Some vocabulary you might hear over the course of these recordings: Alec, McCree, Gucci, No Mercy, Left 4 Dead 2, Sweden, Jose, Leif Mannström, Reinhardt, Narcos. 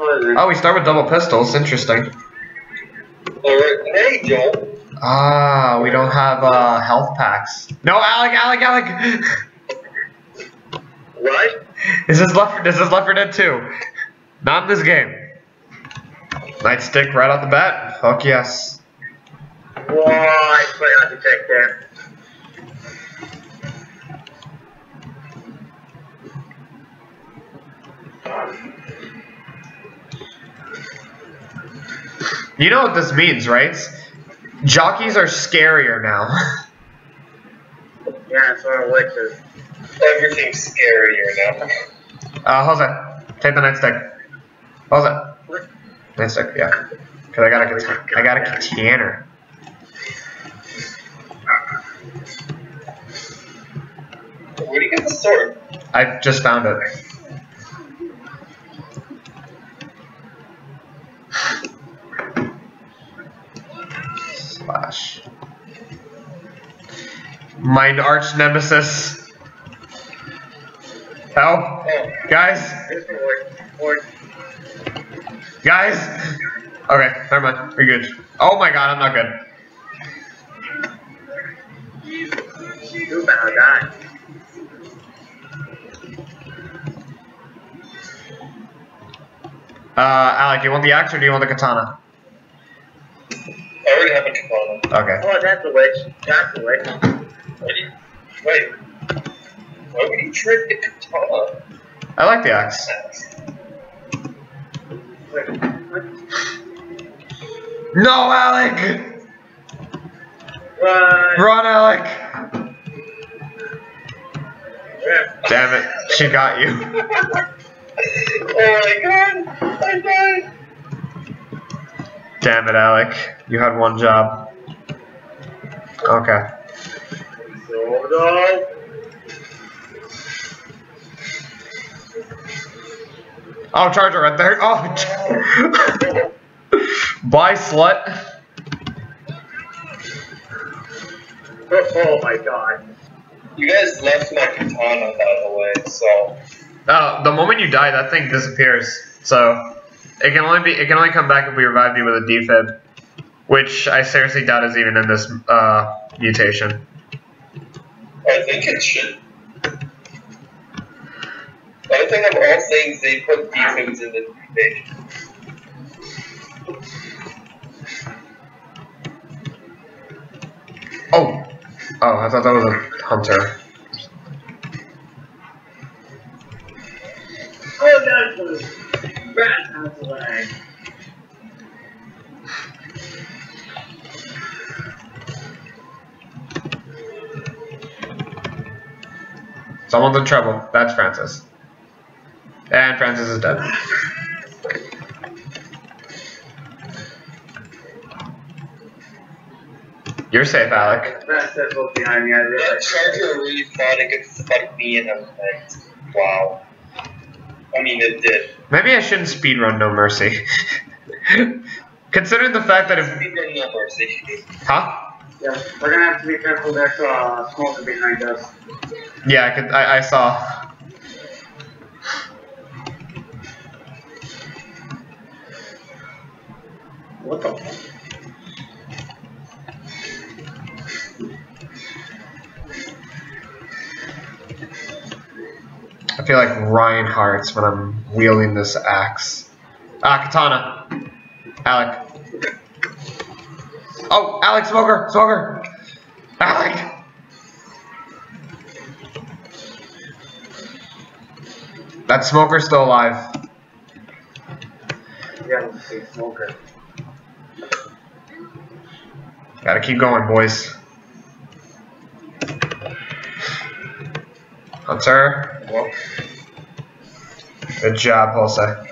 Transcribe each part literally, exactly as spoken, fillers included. Oh, we start with double pistols. Interesting. Hey, Joel. Ah, we don't have uh, health packs. No, Alec, Alec, Alec. What? This is Left. This is Left four Dead two. Not in this game. Nightstick right off the bat. Fuck yes. Why? I forgot to take that. You know what this means, right? Jockeys are scarier now. Yeah, it's one of witches. Everything's scarier now. Uh, Jose, take the nightstick. Jose. What? Nightstick, yeah. Cause I got a katana. I got a katana. Where do you get the sword? I just found it. Slash. My arch nemesis. Help. Oh. Guys. Lord. Guys. Okay, never mind. We're good. Oh my god, I'm not good. You about die. Uh, Alec, do you want the axe or do you want the katana? I already have a katana. Okay. Oh, that's a witch. That's a witch. Wait. Wait. Why would you trade the katana? I like the axe. Wait. What? No, Alec! Run! Run, Alec! Damn it. She got you. Oh my god! I died! Damn it, Alec. You had one job. Okay. No, no. Oh, charger right there. Oh, bye, slut. Oh my god. You guys left my katana out of the way, so. Oh, the moment you die, that thing disappears. So. It can only be. It can only come back if we revive you with a defib, which I seriously doubt is even in this uh, mutation. I think it should. I think of all things they put defibs in the mutation. Oh, oh! I thought that was a hunter. Oh, that was. Right out of the way. Someone's in trouble. That's Francis. And Francis is dead. You're safe, Alec. That's both behind me. I realized. That charger really thought it could fight me in a fight. Wow. I mean, it did. Maybe I shouldn't speedrun No Mercy. Considering the fact that if... Speedrun No Mercy. Huh? Yeah, we're gonna have to be careful there's a smoker behind us. Yeah, I, could, I, I saw. What the fuck? I feel like Reinhardt's when I'm wielding this axe. Ah, katana. Alec. Oh, Alec, smoker, smoker. Alec. That smoker's still alive. Yeah, let's see, smoker. Gotta keep going, boys. Hunter. Well, good job, Hulsa.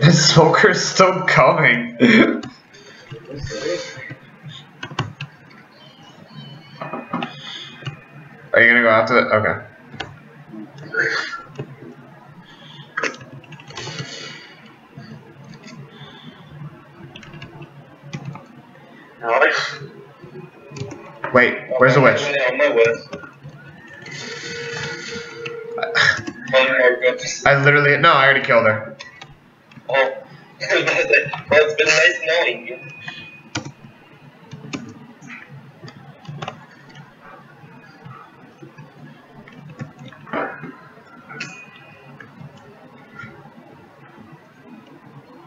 The smoker's still coming. Are you gonna go after it? Okay. Nice. Wait, where's the witch? I literally, no, I already killed her. Oh. Well, it's been nice knowing you.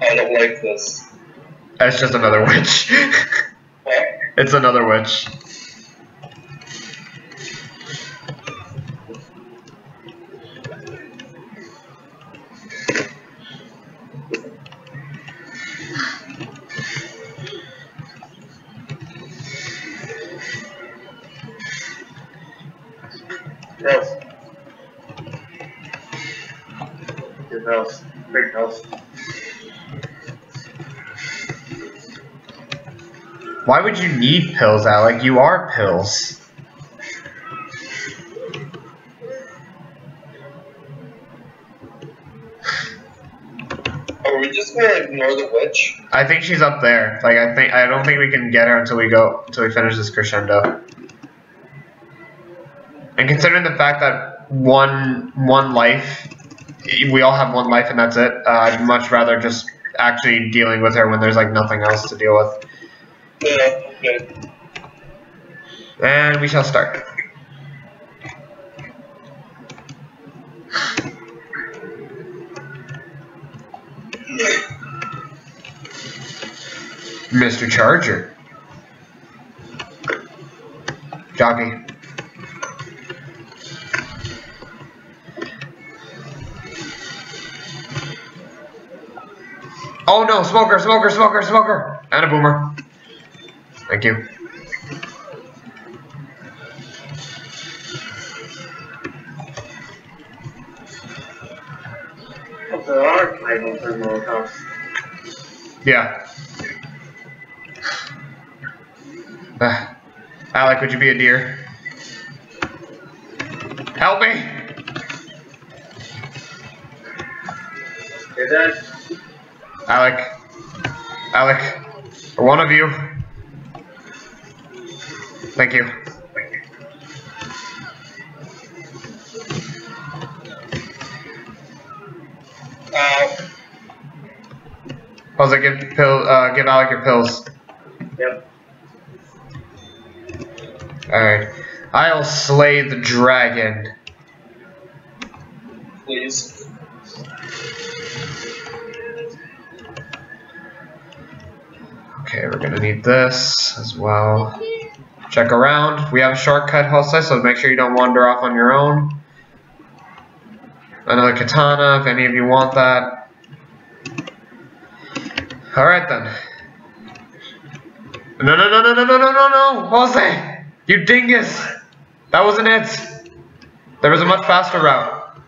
I don't like this. It's just another witch. What? It's another witch. Why would you need pills, Alec? You are pills. Are we just gonna ignore the witch? I think she's up there. Like I think I don't think we can get her until we go until we finish this crescendo. And considering the fact that one one life, we all have one life and that's it. Uh, I'd much rather just actually dealing with her when there's like nothing else to deal with. Yeah, okay. And we shall start. Mister Charger. Jockey. Oh no, smoker, smoker, smoker, smoker! And a boomer. Thank you. Oh, there are rifles in the house. Yeah. Uh, Alec, would you be a deer? Help me! You're dead. Alec. Alec. Or one of you. Thank you. Thank you. Uh, also, give pill. Uh, give Alec your pills. Yep. All right. I'll slay the dragon. Please. Okay, we're gonna need this as well. Check around. We have a shortcut also, so make sure you don't wander off on your own. Another katana, if any of you want that. Alright then. No, no, no, no, no, no, no, no, no! Jose! You dingus! That wasn't it! There was a much faster route.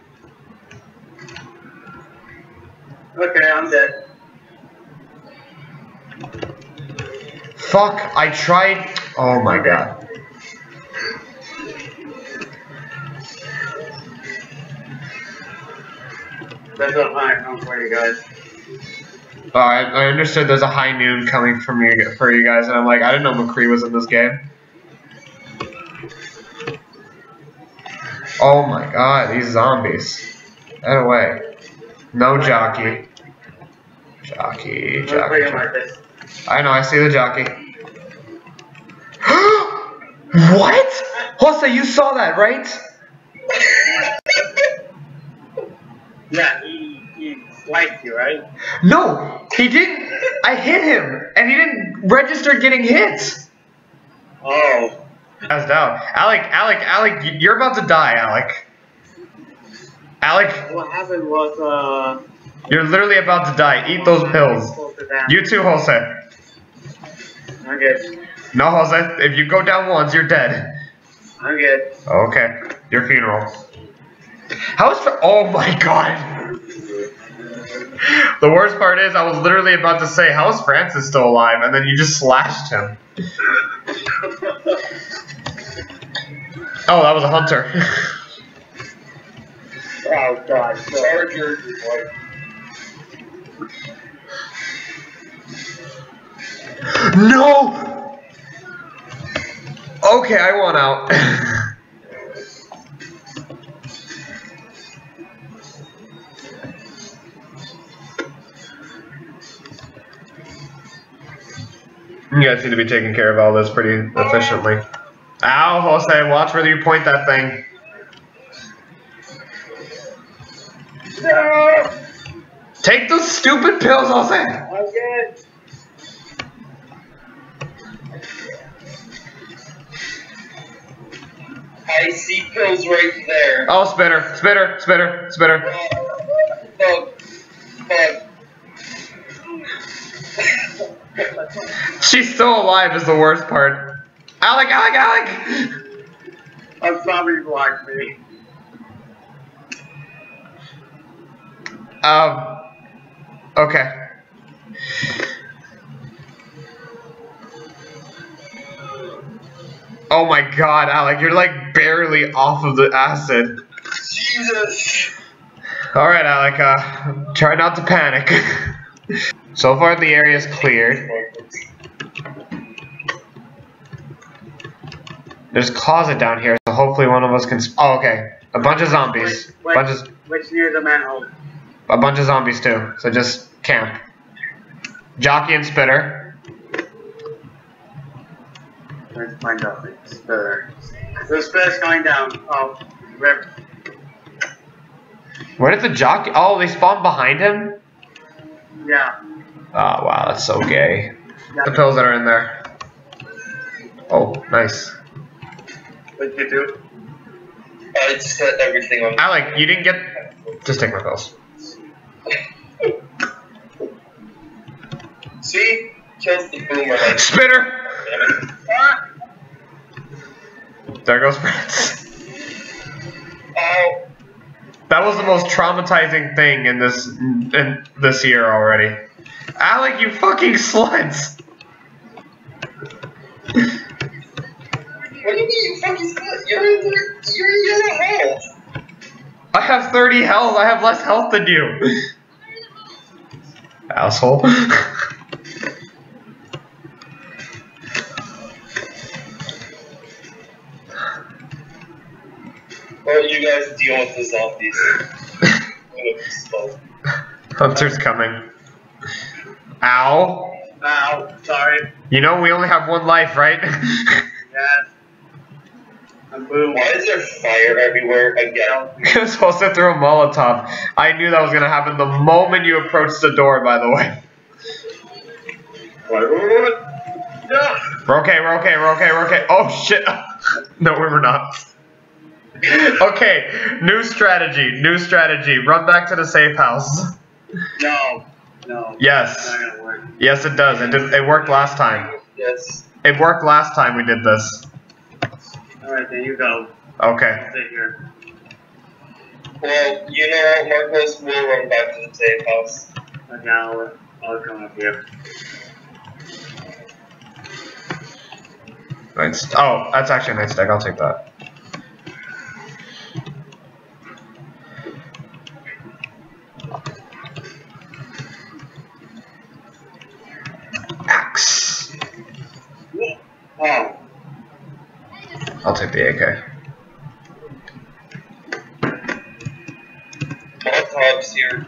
Okay, I'm dead. Fuck, I tried. Oh my god. There's a high noon for you guys. Oh, I, I understood there's a high noon coming from you, for you guys, and I'm like, I didn't know McCree was in this game. Oh my god, these zombies. Get away. No jockey. Jockey, jockey. I know, I see the jockey. What? Jose, you saw that, right? Yeah, he, he swiped you, right? No, he didn't. I hit him, and he didn't register getting hit. Oh. That's down. Alec, Alec, Alec, you're about to die, Alec. Alec. What happened was, uh... you're literally about to die. Eat those pills. You too, Jose. I'm good. No, Jose. If you go down once, you're dead. I'm good. Okay. Your funeral. How is the... Oh, my God. The worst part is I was literally about to say, how is Francis still alive? And then you just slashed him. Oh, that was a hunter. Oh, God. Charger. No! Okay, I want out. You guys seem to be taking care of all this pretty efficiently. Ow, Jose, watch where you point that thing. No. Take those stupid pills, Jose! I'm good. I see pills right there. Oh, Spinner, Spinner, Spinner, Spinner. Oh, oh, oh. She's still alive is the worst part. Alec, Alec, Alec! I'm sorry, blocked me. Um, okay. Oh my god, Alec, you're like barely off of the acid. Jesus! Alright, Alec, uh, try not to panic. So far, the area's cleared. There's a closet down here, so hopefully one of us can. Sp oh, okay. A bunch of zombies. Which, bunch of which near the manhole? A bunch of zombies, too, so just camp. Jockey and Spitter. Let's find out. Spitter. So Spitter's going down. Oh, rip. Where did the jockey. Oh, they spawned behind him? Yeah. Oh, wow, that's so gay. Yeah. The pills that are in there. Oh, nice. What'd you do? I just set everything on. Alec, you didn't get. Just take my pills. See? Kills the boomer. Spinner! Ah. There goes Prince. Ow. That was the most traumatizing thing in this in this year already. Alec, you fucking sluts! What do you mean you fucking sluts? You're in the, you're in the health. I have thirty health. I have less health than you. Asshole. Well, you guys deal with the zombies. Hunter's coming. Ow. Ow, sorry. You know we only have one life, right? Yeah. Why is there fire everywhere again? Because Jose threw a Molotov. I knew that was going to happen the moment you approached the door, by the way. We're okay, we're okay, we're okay, we're okay. Oh, shit. No, we were not. Okay, new strategy, new strategy. Run back to the safe house. No, no. Yes. Yes, it does. It, did, it worked last time. Yes. It worked last time we did this. Alright, then you go. Okay. Sit here. Well, you know what, Marcos will run back to the safe house. But now I'll come up here. Nice. Oh, that's actually a nice deck. I'll take that. Axe. Oh. I'll take the A K. Molotov's here.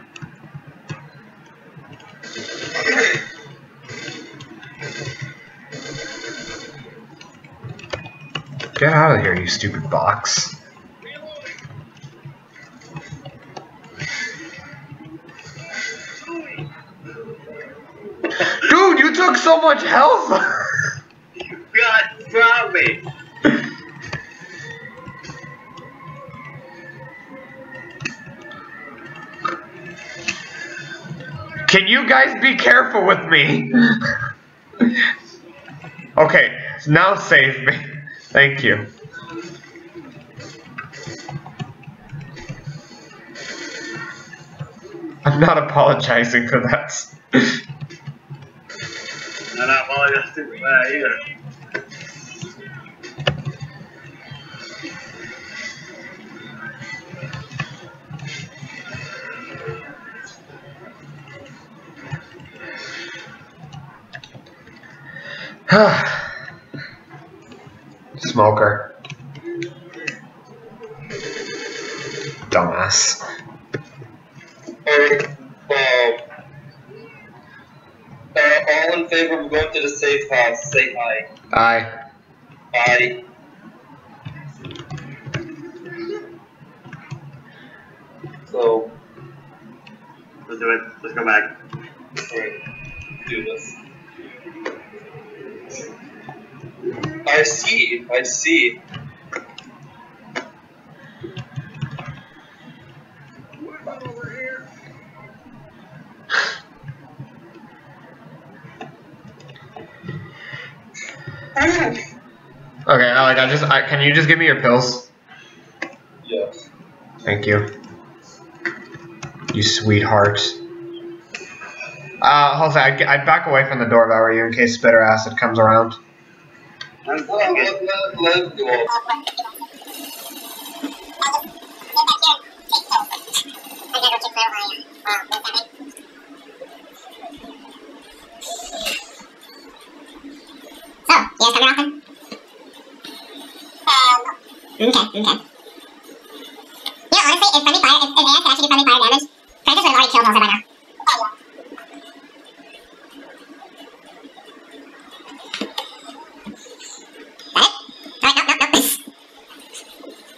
Get out of here, you stupid box. Dude, you took so much health! You got zombie! Can you guys be careful with me? Okay, now save me. Thank you. I'm not apologizing for that. I'm not apologizing for that either. smoker. Dumbass. Alright, uh, all in favor of going to the safe house, say aye. Aye. Aye. So, let's do it. Let's go back. Alright, do this. I see, I see. Okay, Alec, I just I, can you just give me your pills? Yes. Thank you. You sweetheart. Uh, Jose, I'd, I'd back away from the door if I were you in case bitter acid comes around. Well, let, let, let do it. So, you guys coming often? Okay, okay. You know, honestly, if friendly fire, if, if A I could actually do friendly fire damage, Prentice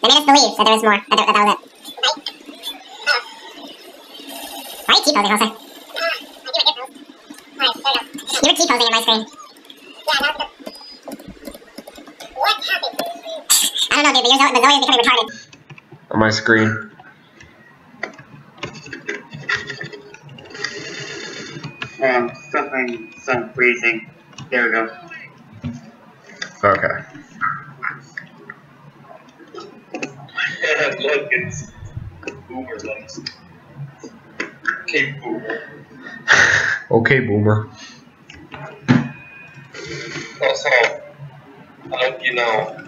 would have already killed Jose by now. Got it? Alright, no, no, no. They made us believe that there was more, that, that, that was it. Why are you T-posing, Jose? You were T-posing in my screen. On my screen. Um, something, some freezing. There we go. Okay. Look, it's Boomer legs. Okay, Boomer. Okay, Boomer. Also, I hope you know.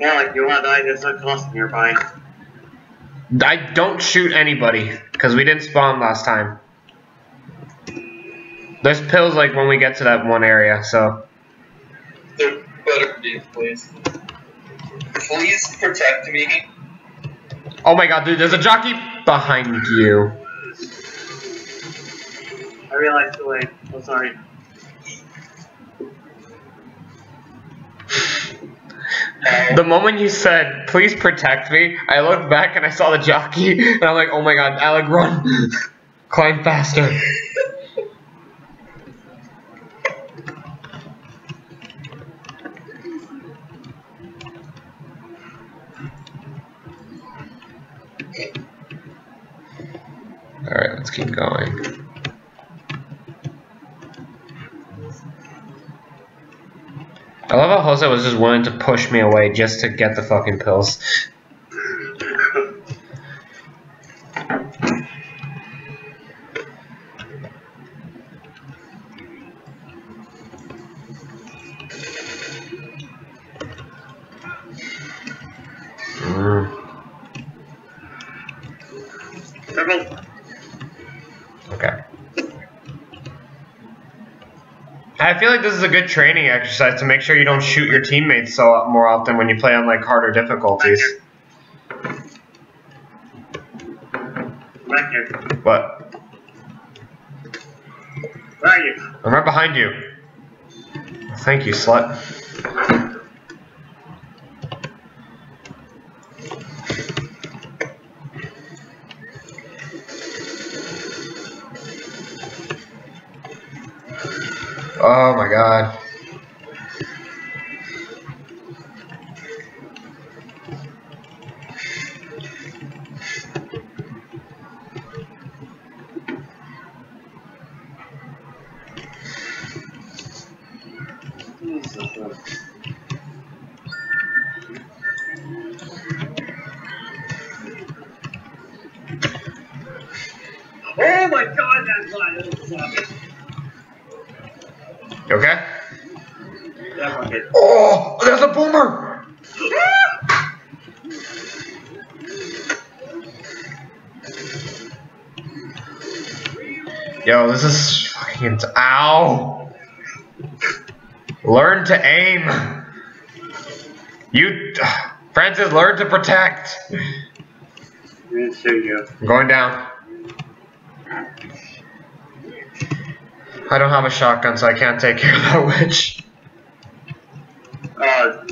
Yeah, like you want to die, there's no cost nearby. I don't shoot anybody, because we didn't spawn last time. There's pills like when we get to that one area, so. There better be, please. Please protect me. Oh my god, dude, there's a jockey behind you. I realized the way. I'm oh, sorry. The moment you said, please protect me, I looked back and I saw the jockey, and I'm like, oh my god, Alec, run! Climb faster. Alright, let's keep going. I love how Jose was just willing to push me away just to get the fucking pills. Mm. Okay. I feel like this is a good training exercise to make sure you don't shoot your teammates so more often when you play on like harder difficulties. Right here. What? Where are you? I'm right behind you. Thank you, slut. Oh my god. Oh my god, that's why I was laughing. You okay? Oh, there's a boomer! Yo, this is fucking... Ow! Learn to aim. You, Francis, learn to protect. You. I'm going down. I don't have a shotgun, so I can't take care of that witch. Uh,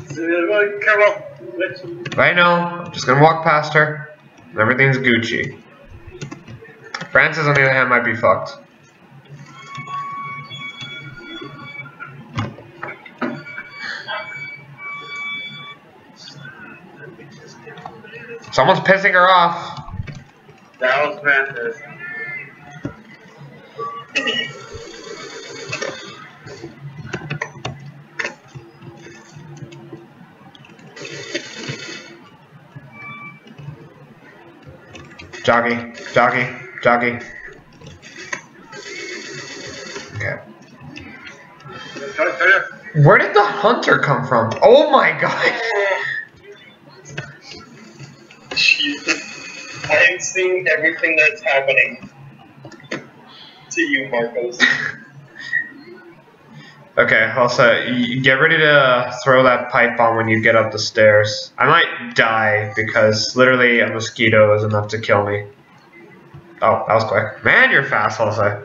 come on, witch. I know. I'm just gonna walk past her. Everything's Gucci. Francis, on the other hand, might be fucked. Someone's pissing her off. That was Francis. Jockey, jockey, jockey. Okay. Where did the hunter come from? Oh my god! I am seeing everything that's happening to you, Marcos. Okay, also, you get ready to throw that pipe on when you get up the stairs. I might die because literally a mosquito is enough to kill me. Oh, that was quick. Man, you're fast, also.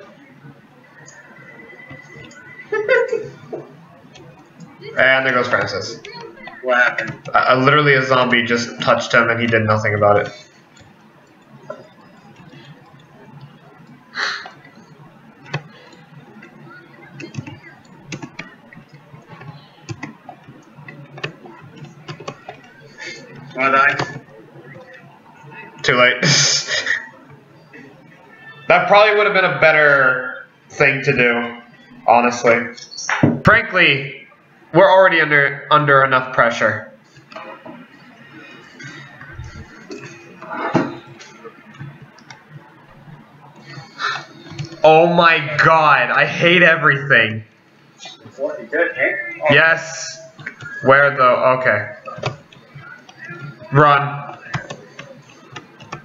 And there goes Francis. What happened? Uh, literally a zombie just touched him and he did nothing about it. Wanna die? Too late. That probably would have been a better thing to do, honestly. Frankly, we're already under under enough pressure. Oh my god, I hate everything. What, you good, eh? Oh. Yes. Where though? Okay. Run.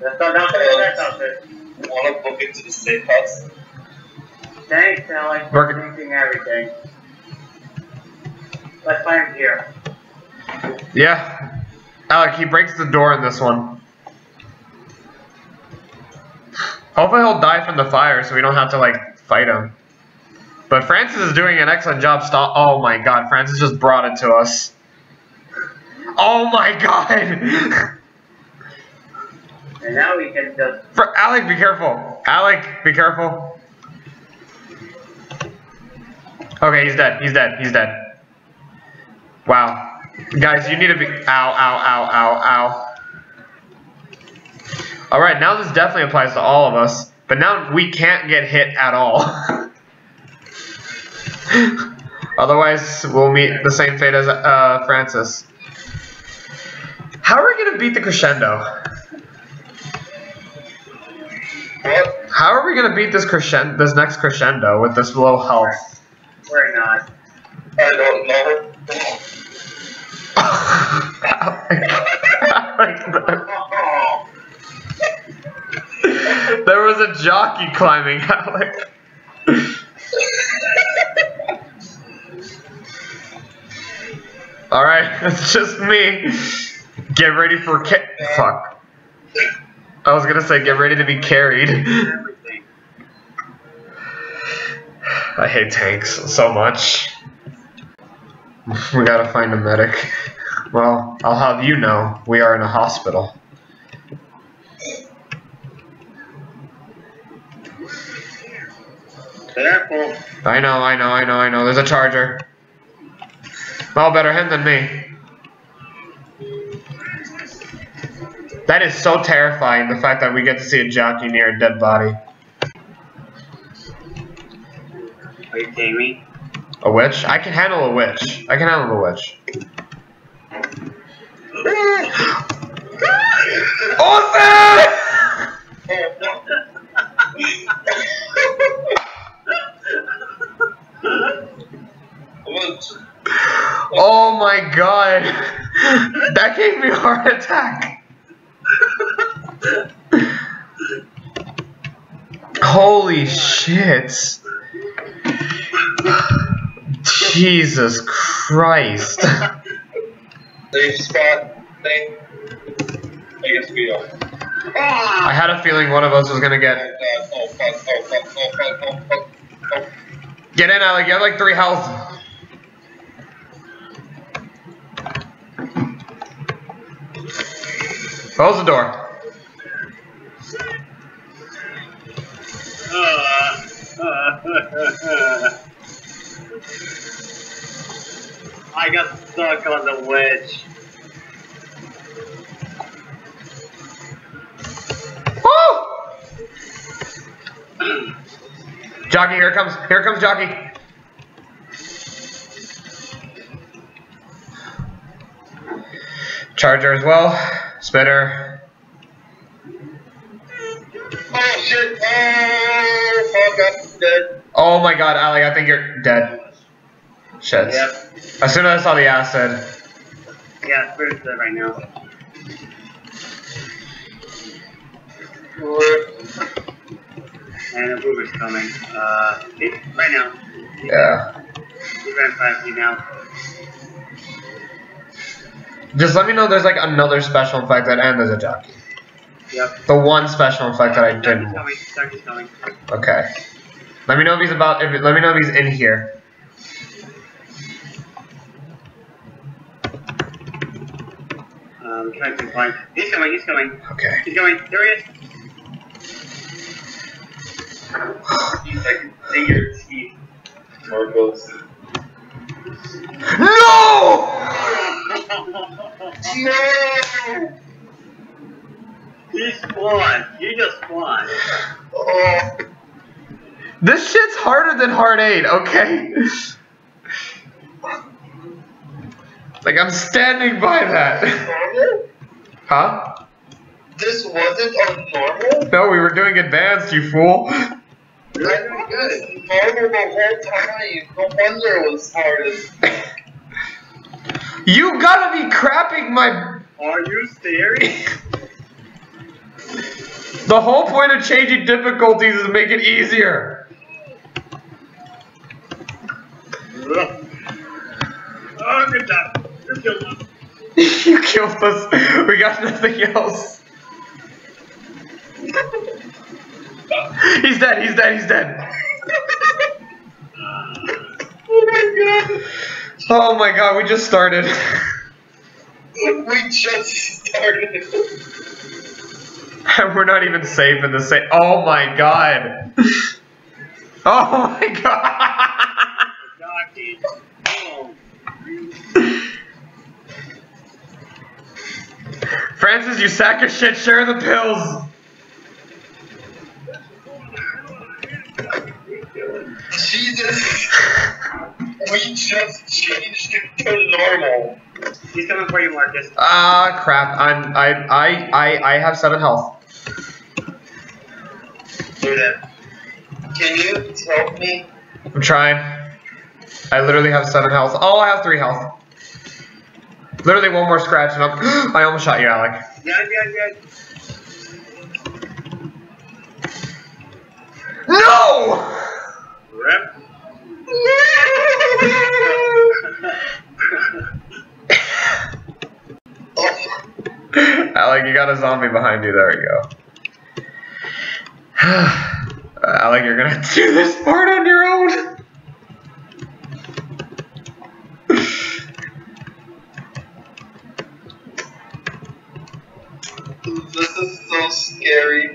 That's not downstairs. You want to book it to the safe house? Thanks, Alex. We're connecting everything. Let's find here. Yeah. Alec, he breaks the door in this one. Hopefully he'll die from the fire so we don't have to, like, fight him. But Francis is doing an excellent job stop- Oh my god, Francis just brought it to us. Oh my god! And now we can just. For Alec, be careful. Alec, be careful. Okay, he's dead. He's dead. He's dead. Wow, guys, you need to be. Ow! Ow! Ow! Ow! Ow! All right, now this definitely applies to all of us, but now we can't get hit at all. Otherwise, we'll meet the same fate as uh, Francis. How are we gonna beat the crescendo? What? How are we gonna beat this crescendo, this next crescendo, with this low health? We're not. I don't know. Alec. There was a jockey climbing, Alec. All right, it's just me. Get ready for ca- fuck. I was gonna say get ready to be carried. I hate tanks so much. We gotta find a medic. Well, I'll have you know, we are in a hospital. Careful. I know, I know, I know, I know. There's a charger. Oh, better him than me. That is so terrifying, the fact that we get to see a jockey near a dead body. Are you kidding me? A witch? I can handle a witch. I can handle a witch. Awesome! Oh my god! That gave me a heart attack! Holy shit. Jesus Christ. They spawned. They. I guess we are. I had a feeling one of us was gonna get. Get in, Alec. You have like three health. Close the door. I got stuck on the wedge. Woo! Jockey, here it comes. Here it comes, Jockey. Charger as well. Spitter. Oh shit! Oh, fuck, I'm dead. Oh my god, Alec, I think you're dead. Shit. Yep. As soon as I saw the acid. Yeah, Spitter's dead right now. And a boomer's coming. Uh, right now. Yeah. He's right in front of you now. Just let me know there's like another special infected and there's a jockey. Yep. The one special infected I didn't. Jockey's coming. Jockey's coming. Okay. Let me know if he's about. If, let me know if he's in here. Um, trying to find. He's coming. He's coming. Okay. He's coming. There he is. He's like finger teeth. Marcos. No! No! He spawned. You just spawned. Oh. This shit's harder than Hard eight, okay? Like, I'm standing by that. Huh? This wasn't on normal? No, we were doing advanced, you fool. You're doing good. Normal the whole time. No wonder it was hardest. You gotta be crapping my... Are you serious? The whole point of changing difficulties is to make it easier. Oh, good job. You killed us. You killed us. We got nothing else. He's dead. He's dead. He's dead. Oh my god. Oh my god, we just started. We just started. And we're not even safe in the same. Oh my god. Oh my god. Francis, you sack of shit, share the pills. Jesus. We just changed it to normal. He's coming for you, Marcus. Ah, uh, crap. I'm, I, I, I, I have seven health. Do that. Can you help me? I'm trying. I literally have seven health. Oh, I have three health. Literally one more scratch and I'm, I almost shot you, Alec. Yeah, yeah, yeah. No! Rip. Alec, you got a zombie behind you. There we go. uh, Alec, you're gonna do this part on your own. This is so scary.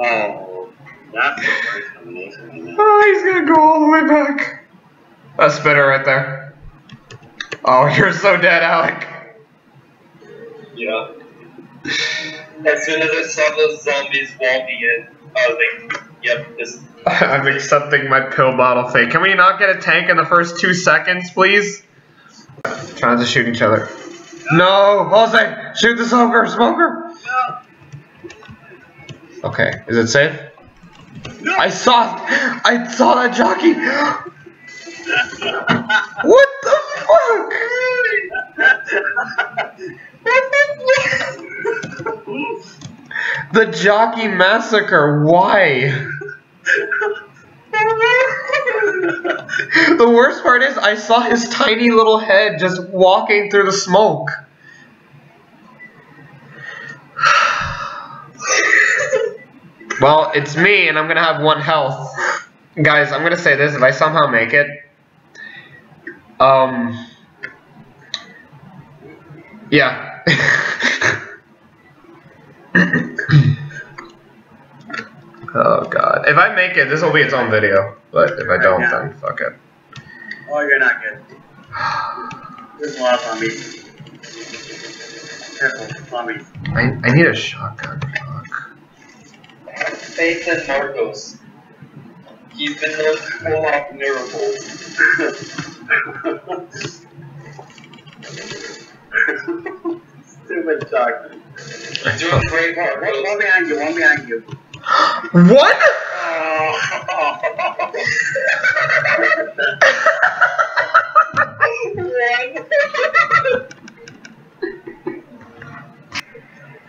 Oh, that's a great combination right now. Oh, he's gonna go all the way back. That's Spitter right there. Oh, you're so dead, Alec. Yeah. As soon as I saw those zombies walking in, I was like, yep, this. I'm accepting my pill bottle fate. Can we not get a tank in the first two seconds, please? Trying to shoot each other. No, Jose, shoot the smoker, smoker. No. Okay, is it safe? No. I saw, I saw that jockey. What the fuck? The jockey massacre. Why? The worst part is I saw his tiny little head just walking through the smoke. Well, it's me, and I'm gonna have one health. Guys, I'm gonna say this, if I somehow make it, um, yeah. Oh god. If I make it, this will be its own video. But if I don't, then fuck it. Oh, you're not good. There's a lot of zombies. Careful, zombies. I, I need a shotgun. Fuck. Faith in Narcos. He's been full of miracles. Stupid shotgun. Doing great work. One, one behind you, one behind you. What?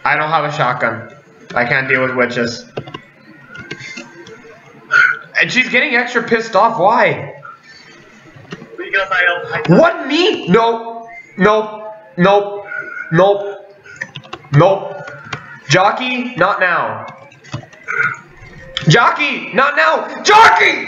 I don't have a shotgun. I can't deal with witches. And she's getting extra pissed off. Why? Because I don't. I what me? Nope. Nope. Nope. Nope. Nope. Jockey, not now. Jockey! Not now! Jockey!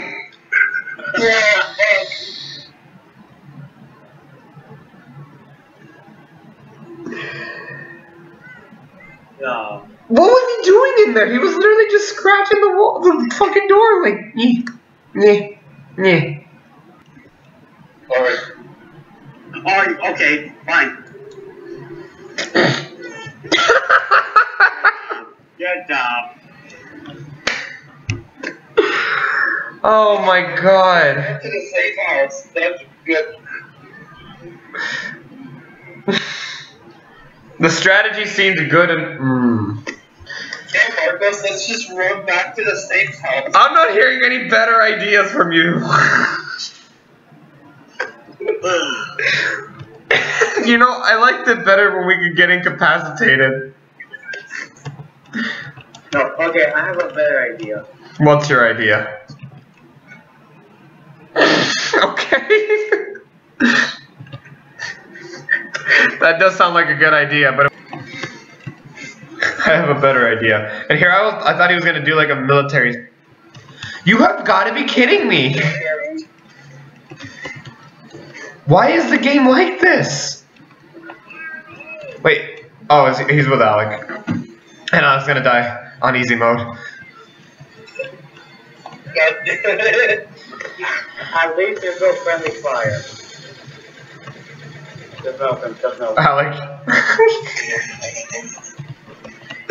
No. What was he doing in there? He was literally just scratching the wall, the fucking door, like, nyeh, nyeh, nyeh. Alright. Alright, okay, fine. Good job. Oh my god. Get to the safe house. That's good. The strategy seemed good and mmm. Okay, Marcos, let's just run back to the safe house. I'm not hearing any better ideas from you. You know, I liked it better when we could get incapacitated. No, okay, I have a better idea. What's your idea? Okay. That does sound like a good idea, but I have a better idea. And here I was, I thought he was gonna do like a military. You have gotta be kidding me! Why is the game like this? Wait. Oh, is he, he's with Alec. And I was gonna die on easy mode. At least there's no friendly fire. There's no open, there's no open. Alec.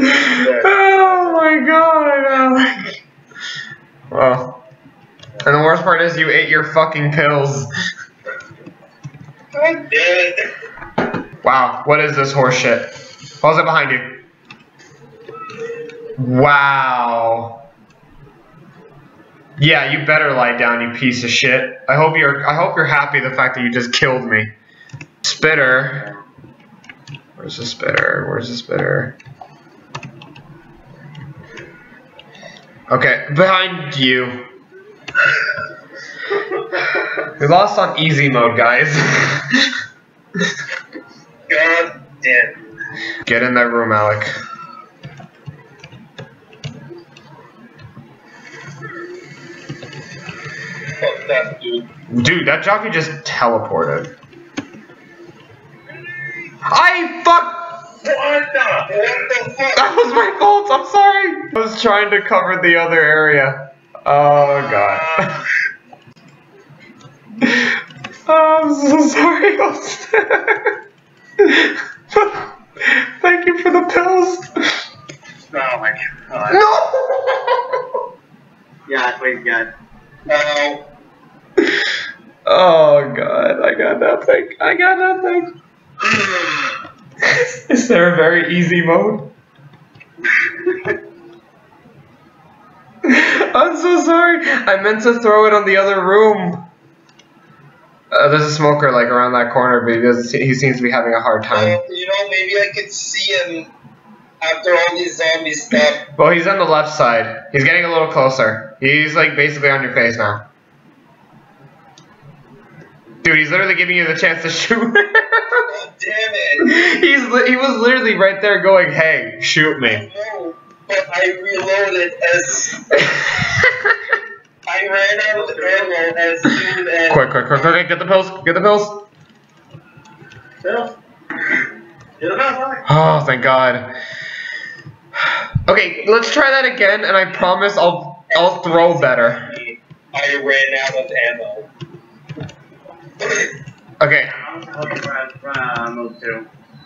Oh my god, Alec. Well. And the worst part is you ate your fucking pills. I did. Wow, what is this horse shit? What was it behind you? Wow. Yeah, you better lie down, you piece of shit. I hope you're I hope you're happy the fact that you just killed me. Spitter. Where's the spitter? Where's the spitter? Okay, behind you. We lost on easy mode, guys. God damn. Get in that room, Alec. That dude. dude, that jockey just teleported. I fuck. What the, what the fuck? That was my fault. I'm sorry. I was trying to cover the other area. Oh god. Oh, I'm so sorry. Thank you for the pills. Oh my god. No. Yeah, please, God. No. Oh god, I got nothing. I got nothing. Is there a very easy mode? I'm so sorry. I meant to throw it on the other room. Uh, there's a smoker like around that corner, but he doesn't. He seems to be having a hard time. Uh, you know, maybe I could see him after all these zombie stuff. Well, he's on the left side. He's getting a little closer. He's like basically on your face now. Dude, he's literally giving you the chance to shoot. Damn it. He's, he was literally right there going, hey, shoot me. I know, but I reloaded as... I ran out of the ammo as soon as... Quick, quick, quick, quick, get the pills, get the pills. Pills? Get the pills. Oh, thank God. Okay, let's try that again, and I promise I'll, I'll throw better. I ran out of ammo. Okay.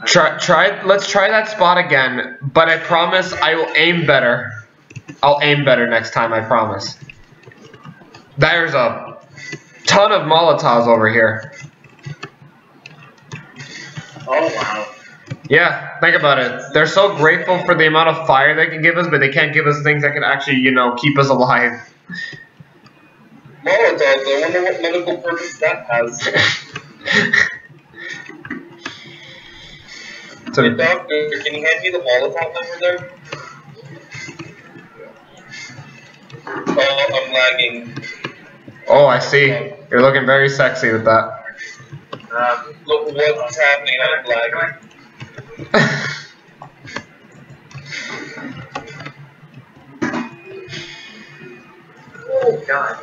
Try, try, let's try that spot again, but I promise I will aim better. I'll aim better next time, I promise. There's a ton of Molotovs over here. Oh, wow. Yeah, think about it. They're so grateful for the amount of fire they can give us, but they can't give us things that can actually, you know, keep us alive. Molotovs, I wonder what medical purpose that has. Hey, doctor, can you hand me the Molotov over there? Oh, I'm lagging. Oh, I see. You're looking very sexy with that. Uh, look what's happening, I'm lagging. Oh, God.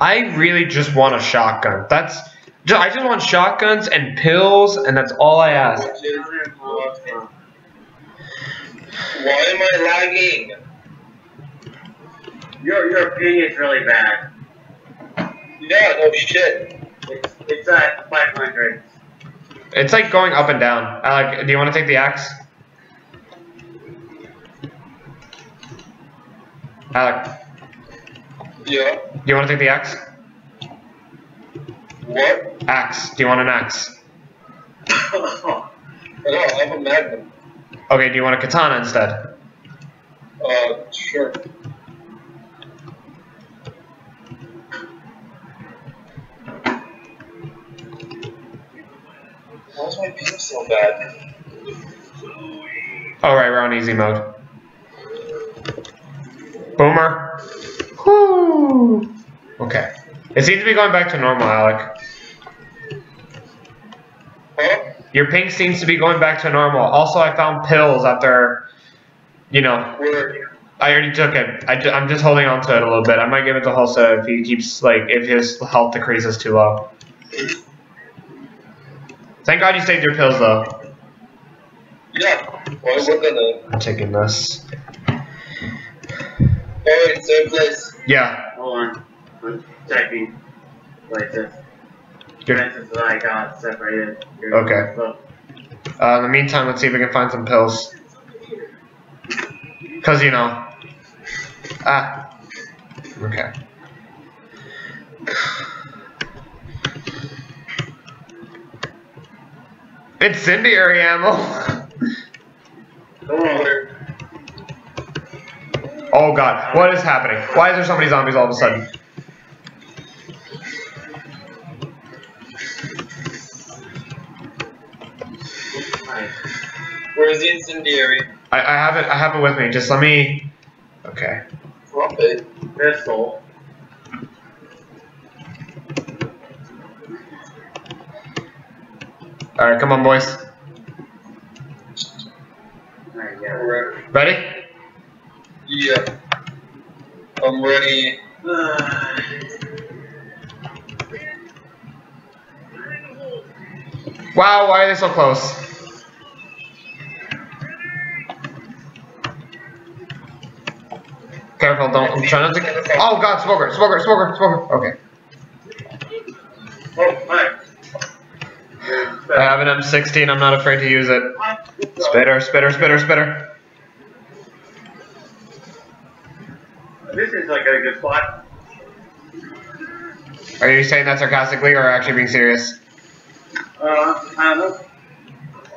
I really just want a shotgun. That's I just want shotguns and pills, and that's all I ask. Why am I lagging? Your your ping is really bad. Yeah, no shit. It's it's at five hundred. It's like going up and down. I like. Do you want to take the axe? Alec. Yeah. Do you want to take the axe? What? Axe. Do you want an axe? No, I have a magnum. Okay, do you want a katana instead? Uh, sure. Why's my ping so bad? Alright, we're on easy mode. Boomer. Whoo. Okay. It seems to be going back to normal, Alec. Huh? Your ping seems to be going back to normal. Also, I found pills after, you know. Where? I already took it. I ju I'm just holding on to it a little bit. I might give it to Hulsa if he keeps, like, if his health decreases too low. Thank God you saved your pills, though. Yeah. Well, we're gonna... I'm taking this. Alright, same place. Yeah. Hold on. I'm checking. Like this. This is what I got separated. You're okay. Uh, in the meantime, let's see if we can find some pills. Because, you know. Ah. Okay. Incendiary ammo. Come Oh God, what is happening? Why is there so many zombies all of a sudden? Where's the incendiary? I, I have it I have it with me, just let me okay. Drop it. That's all. Alright, come on boys. Alright, yeah. Right. Ready? Yeah, I'm ready. Uh, wow, why are they so close? Careful, don't. I'm trying not to. Oh God, smoker, smoker, smoker, smoker. Okay. Oh, hi. I have an M sixteen. I'm not afraid to use it. Spitter, spitter, spitter, spitter. This is like a good spot. Are you saying that sarcastically or actually being serious? Uh, I don't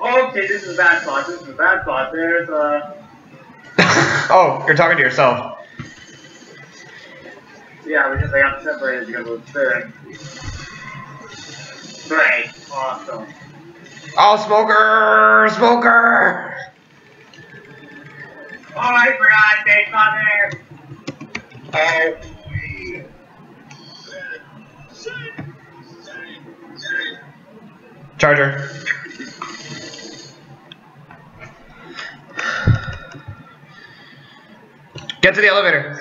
know. Okay, this is a bad spot. This is a bad spot. There's a. Oh, you're talking to yourself. Yeah, because I got separated because of the spirit. Great. Awesome. Oh, smoker! Smoker! Alright, for God's sake, mother! Oh, please. Charger. Get to the elevator.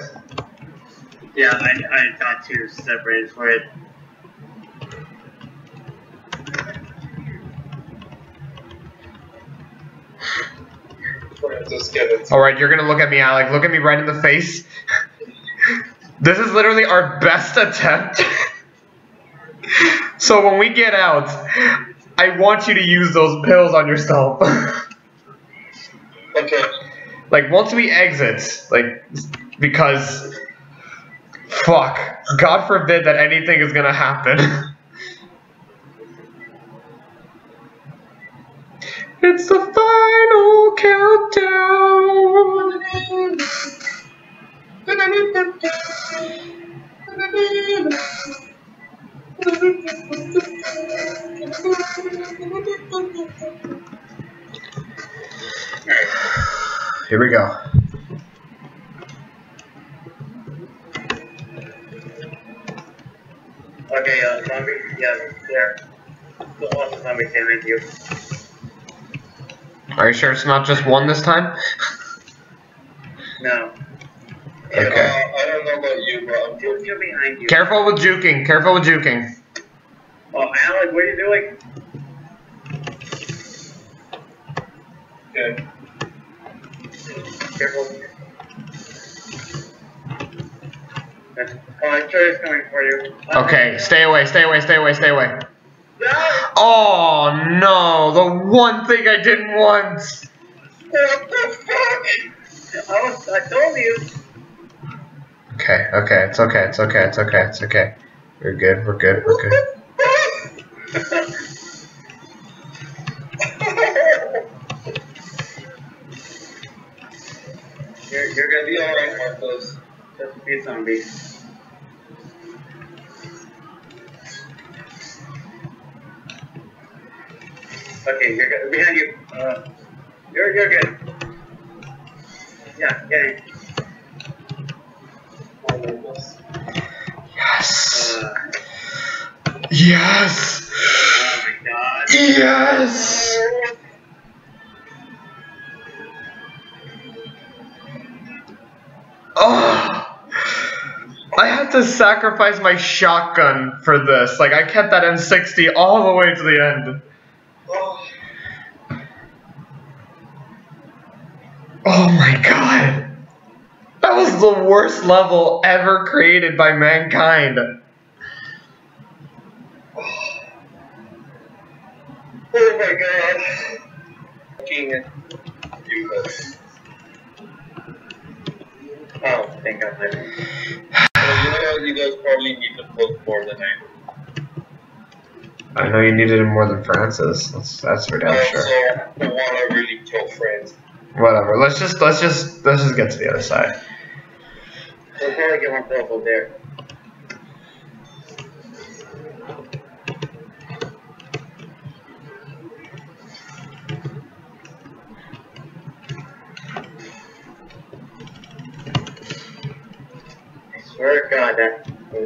Yeah, I, I got two separators for it. Alright, you're gonna look at me, Alec. Look at me right in the face. This is literally our best attempt. So when we get out, I want you to use those pills on yourself. Okay. Like, once we exit, like, because, fuck, God forbid that anything is gonna happen. It's the final countdown. Here we go. Okay, uh, zombie, yeah, there. The one zombie came with you. Are you sure it's not just one this time? No. Okay. Uh, I don't know about you, but I'm juking behind you. Careful with juking. Careful with juking. Oh, Alec, what are you doing? Good. Careful. Oh, I'm sure it's coming for you. Okay, stay away, stay away, stay away, stay away. Oh no, the one thing I didn't want! What the fuck? I, was, I told you! Okay, okay, it's okay, it's okay, it's okay, it's okay. We're good, we're good, we're good. You're, you're gonna be alright, Marcos. Just be a zombie. Okay, you're good. Behind you. Uh, you're, you're good. Yeah, get in. Yes. Uh, yes. Oh my god. Yes. Oh. I had to sacrifice my shotgun for this. Like, I kept that M sixty all the way to the end. Oh. Oh my god! That was the worst level ever created by mankind. Oh, oh my god! Oh, thank god! Well, you know, you guys probably need the book more than I do. I know you needed it more than Francis. That's that's for damn uh, sure. So the one I really told friends. Whatever. Let's just let's just let's just get to the other side. We'll probably get one purple there. I swear to God, that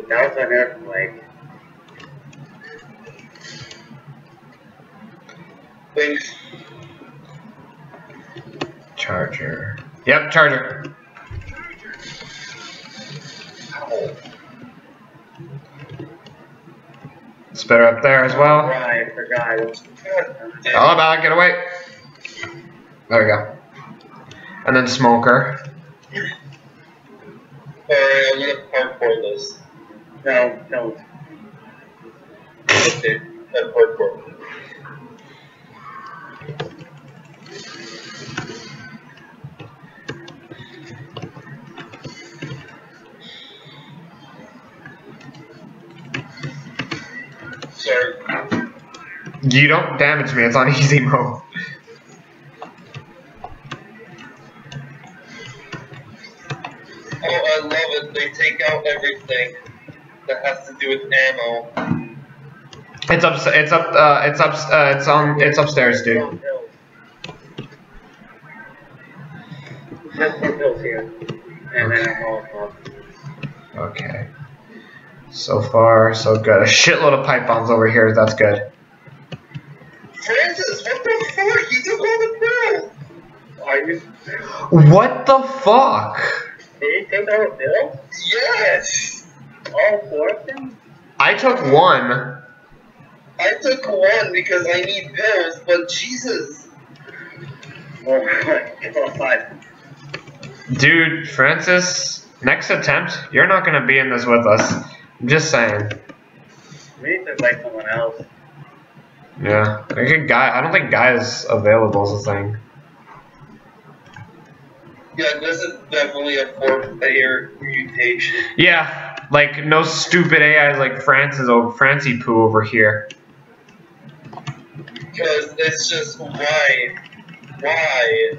that was an earthquake. Charger. Yep, charger. Ow. It's better up there as well. Right, I forgot. All about get away. There we go. And then smoker. Alright, I'm gonna parkour this. No, don't. Okay, I'm parkour. You don't damage me, it's on easy mode. Oh, I love it. They take out everything that has to do with ammo. It's up, it's up, uh, it's up, uh, it's on, it's upstairs, dude. Just two pills here. And okay. Then a Molotov. Okay. So far, so good. A shitload of pipe bombs over here, that's good. Francis, what the fuck? You took all the pills! Are you... What the fuck? Did you take all the pills? Yes! All four of them? I took one. I took one because I need pills, but Jesus. Well, it's all five. Dude, Francis, next attempt, you're not gonna be in this with us. I'm just saying. Maybe there's like someone else. Yeah, I think Guy. I don't think Guy is available is a thing. Yeah, this is definitely a four-player mutation. Yeah, like no stupid A Is like Francis over Francie Poo over here. Because it's just why, why?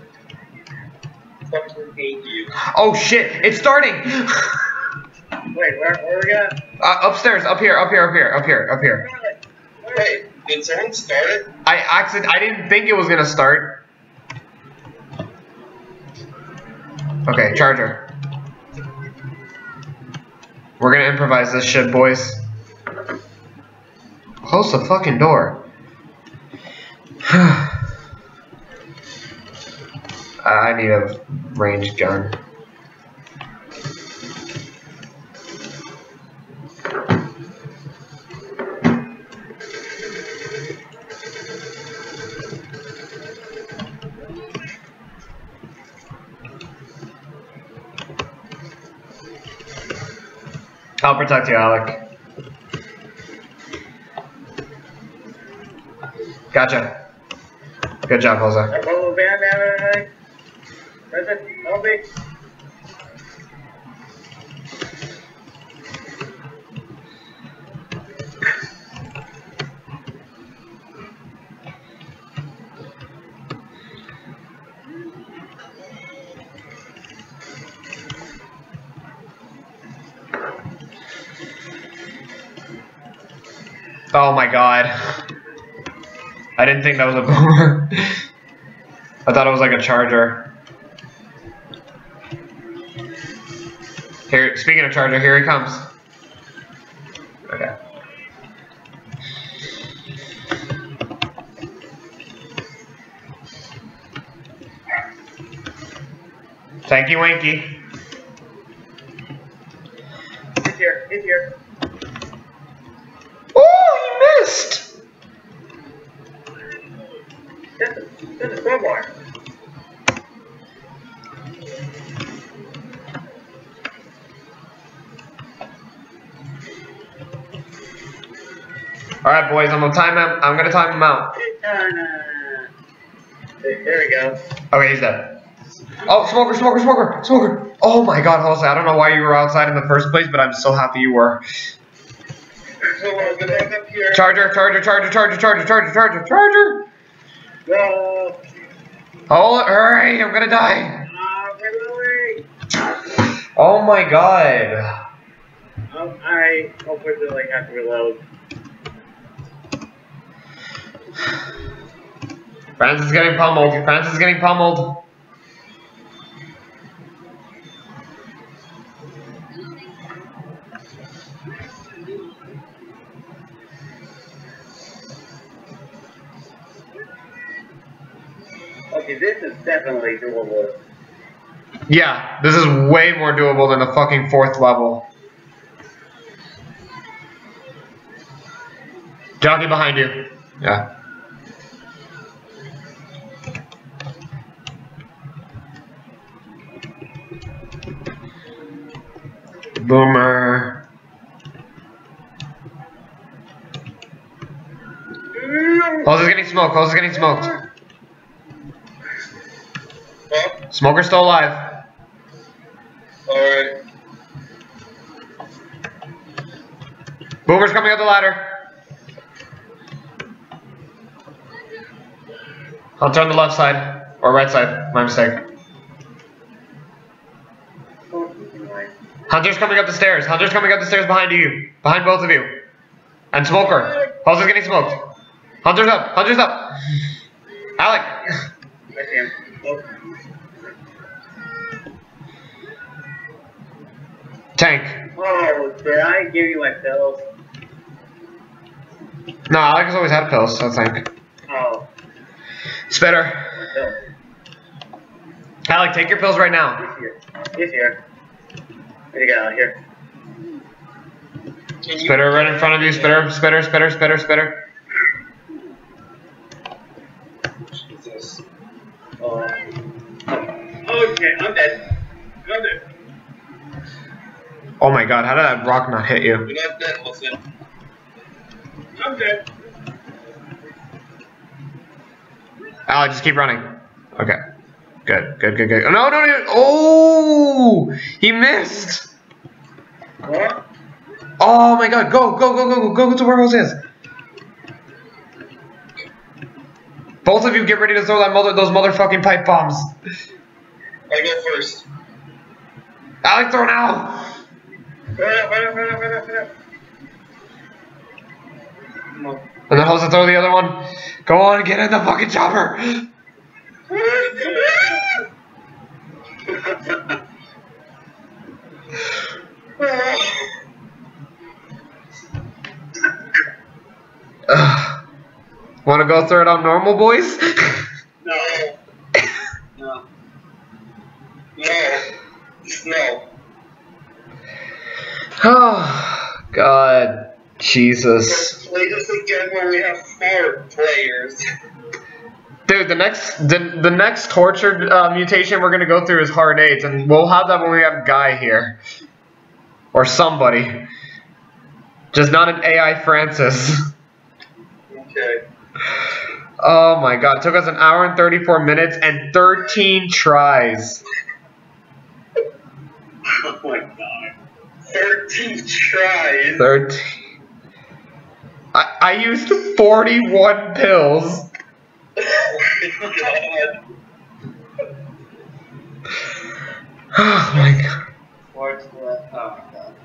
Fucking hate you. Oh shit! It's starting. Wait, where? Where we at? Uh, upstairs, up here, up here, up here, up here, up here. Wait, did someone start it? I actually, I didn't think it was gonna start. Okay, charger. We're gonna improvise this shit, boys. Close the fucking door. I need a ranged gun. I'll protect you, Alec. Gotcha. Good job, Jose. Oh my god. I didn't think that was a boomer. I thought it was like a charger. Here, speaking of charger, here he comes. Okay. Thank you, Winky. He's here, he's here. Alright, boys, I'm gonna time him. I'm gonna time him out. There we go. Okay, he's dead. Oh, smoker, smoker, smoker, smoker. Oh my god, Jose, I don't know why you were outside in the first place, but I'm so happy you were. Charger, charger, charger, charger, charger, charger, charger, charger. No. Oh, hurry, I'm gonna die. Oh my god. Oh, alright, hopefully they like have to reload. Francis is getting pummeled. Francis is getting pummeled. Okay, this is definitely doable. Yeah, this is way more doable than the fucking fourth level. Jockey behind you. Yeah. Boomer. Hose is getting smoked. Hose is getting smoked. What? Smoker's still alive. Alright. Boomer's coming up the ladder. I'll turn the left side. Or right side. My mistake. Hunter's coming up the stairs. Hunter's coming up the stairs behind you. Behind both of you. And Smoker. Hose is getting smoked. Hunter's up. Hunter's up. Alec. I see him. Tank. Oh, did I give you my pills? No, Alex always had pills, I think. Oh. It's better. Alec, take your pills right now. He's here. He's here. Where do you get out of here? Spitter right in front of you, spitter, spitter, spitter, spitter, spitter. Jesus. Oh. Okay, I'm dead. I'm dead. Oh my god, how did that rock not hit you? I'm dead, Wilson. I'm dead. Alec, just keep running. Okay. Good, good, good, good. Oh, no, no, no. Oh! He missed! What? Oh my god, go, go, go, go, go, go to where Rose is. Both of you get ready to throw that mother, those motherfucking pipe bombs. I go first. Alex, throw now! Right up, right up, right up, right up, right up. Come on. And then Jose throw the other one. Go on, get in the fucking chopper! Uh, wanna go throw it on normal, boys? No. No. No. No. Oh, God. Jesus. Play this again when we have four players. Dude, the next the, the next torture uh, mutation we're gonna go through is hard AIDS, and we'll have that when we have Guy here. Or somebody. Just not an A I Francis. Okay. Oh my god, it took us an hour and thirty-four minutes and thirteen tries. Oh my god. thirteen tries. thirteen. I, I used forty-one pills. Oh my god. Oh my god. Oh my god.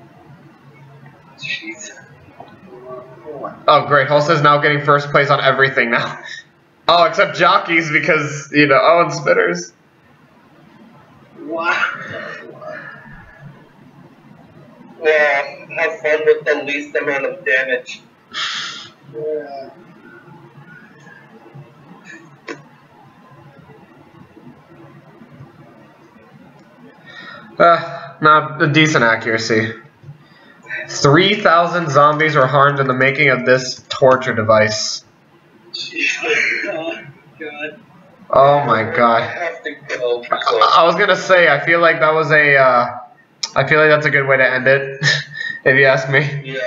Jeez. Oh great, Hulse is now getting first place on everything now. Oh, except jockeys because, you know, oh, and spitters. Wow. Yeah, have fun with the least amount of damage. Yeah. Uh, not a decent accuracy. three thousand zombies were harmed in the making of this torture device. Oh god. Oh my god. I, I was gonna say, I feel like that was a, uh, I feel like that's a good way to end it, if you ask me. Yeah.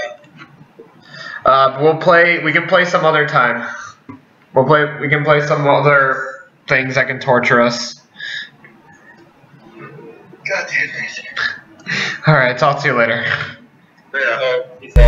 Uh, but we'll play, we can play some other time. We'll play, we can play some other things that can torture us. God damn it. Alright, talk to you later. Yeah.